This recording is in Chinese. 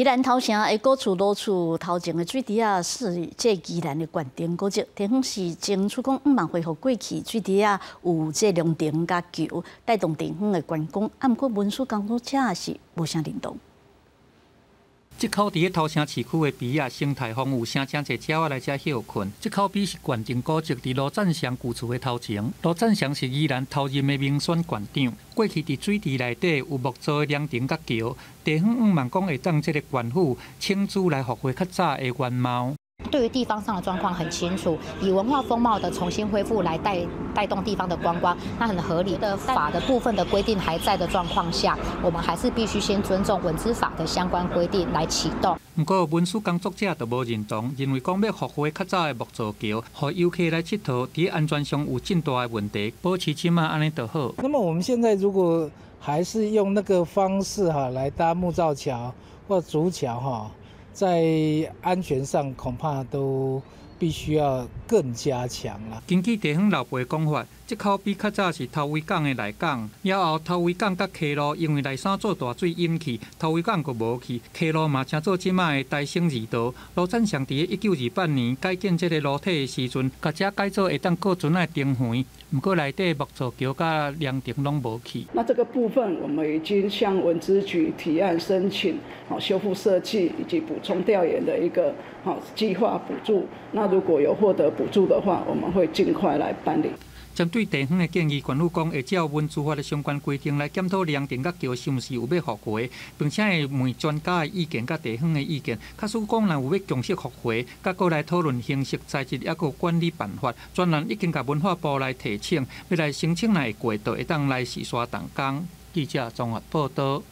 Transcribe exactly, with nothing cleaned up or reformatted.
宜兰头城的古厝老厝头前的水池啊，是这宜兰的观光古迹。地方是争取讲毋茫恢复过去水池啊，有这凉亭甲球，带动地方的观光。啊，毋过文史工作者也是无啥认同。 即口伫个头城市区的比亚生态丰富，生真侪鸟仔来遮歇困。即口比是县政古迹，伫罗占祥旧厝的头前。罗占祥是宜兰头任的民选县长，过去伫水池内底有木造的凉亭甲桥，地方毋茫讲会当即个县府请主来复活较早的原貌。 对于地方上的状况很清楚，以文化风貌的重新恢复来带带动地方的观光，那很合理的。法的部分的规定还在的状况下，我们还是必须先尊重文资法的相关规定来启动。不过文史工作者就无认同，认为讲要复活较早的木造桥，和游客来佚佗，伫安全上有真大的问题，保持起码安尼就好。那么我们现在如果还是用那个方式哈来搭木造桥或竹桥哈。 在安全上恐怕都必须要更加强了。根据地方老辈讲法，即口比较早是头尾港的内港，了后头尾港甲溪路因为内山做大水淹去，头尾港就无去，溪路嘛成做即卖的台省二道。罗占祥伫一九二八年改建即个路体的时阵，甲遮改做会当过船的庭园，不过内底木造桥甲凉亭拢无去。那这个部分我们已经向文资局提案申请，好修复设计以及补充调研的一个好计划补助。那 如果有获得补助的话，我们会尽快来办理。针对地方的建议，管理讲会照文资法的相关规定来检讨凉亭甲桥是毋是有要复活，并且会问专家的意见甲地方的意见。假使讲若有要强势复活，甲过来讨论形式、材质，还有管理办法。专人已经甲文化部来提请，要来申请来过，就会当来时刷动工。记者综合报道。